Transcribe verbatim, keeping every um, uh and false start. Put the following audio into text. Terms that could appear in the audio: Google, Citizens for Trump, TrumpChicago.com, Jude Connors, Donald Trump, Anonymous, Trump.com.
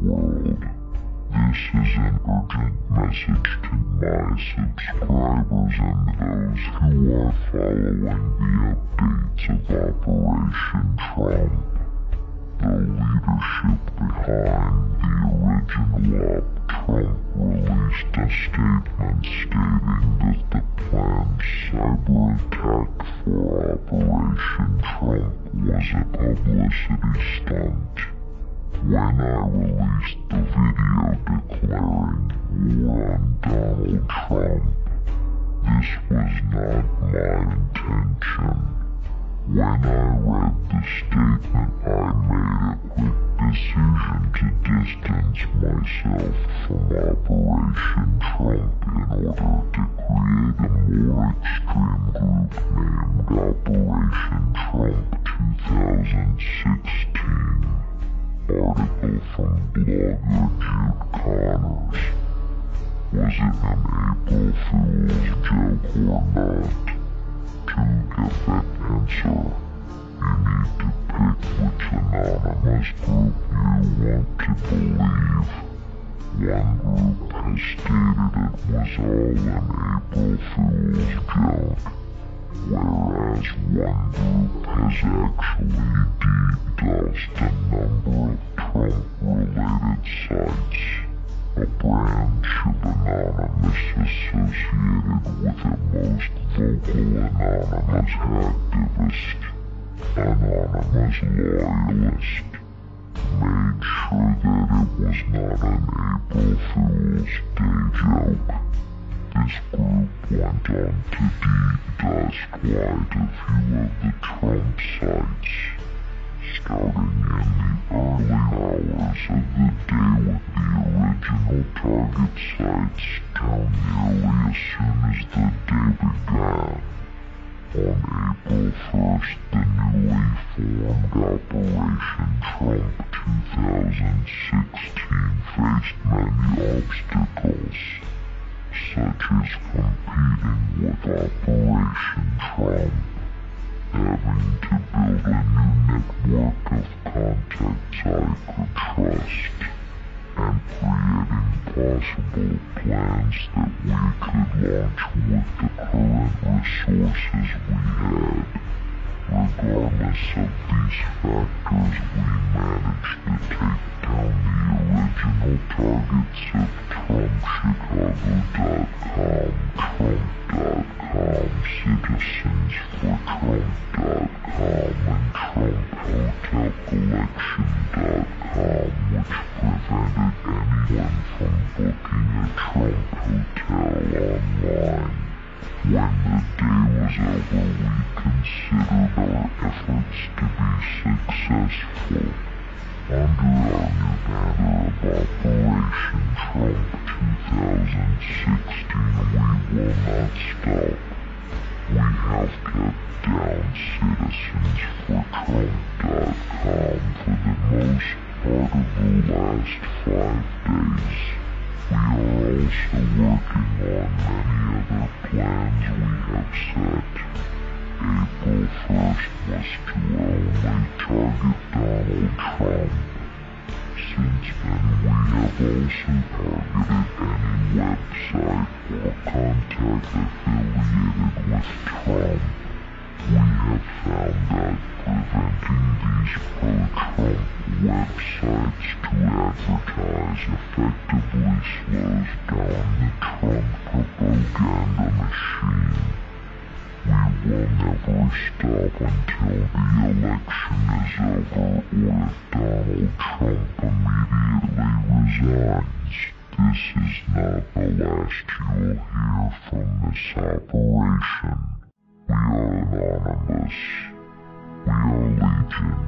world. This is an urgent message to my subscribers and those who are following the updates of Operation Trump. The leadership behind the original op Trump released a statement stating that the planned cyber attack for Operation Trump was a publicity stunt. When I released the video declaring war on Donald Trump, this was not my intention. When I read the statement, I made a quick decision to distance myself from Operation Trump in order to create a more extreme group named Operation Trump twenty sixteen. Article from blogger Jude Connors. Was it an April Fool's joke or not? To get that answer, you need to pick which anonymous group you want to believe. One group has stated it was all an April Fool's joke, whereas one group has actually de-dosed a number of Trump-related sites, a branch of Anonymous associated with the most vocal Anonymous activist, Anonymous loyalist, made sure that it was not an April Fool's Day joke. This group went on to de-dust quite a few of the Trump sites, starting in the early hours of the day with the original target sites down nearly as soon as the day began. On April first, the newly formed Operation Trump twenty sixteen faced many obstacles, such as competing with Operation Trump, having to build a new network of contacts I could trust, and creating possible plans that we could launch with the current resources we had. Regardless of these factors, we managed to take down the original targets of Trump Chicago dot com, Trump dot com, Citizens for Trump dot com, and Trump Hotel Collection dot com, which prevented anyone from booking a Trump hotel online. When the day was over, we considered our efforts to be successful. Under our new banner of Operation Trump twenty sixteen, we will not stop. We have kept down Citizens for Trump dot com for the most part of the last five days. We are also working on many other plans we have set. April first was to only target Donald Trump. Since then, we have also targeted any website or contact affiliated with Trump. We have found that preventing these pro-Trump websites to advertise effectively slows down the Trump propaganda machine. We will never stop until the election is over or if Donald Trump immediately resigns. This is not the last you'll hear from this operation. We are Anonymous. We are Legion.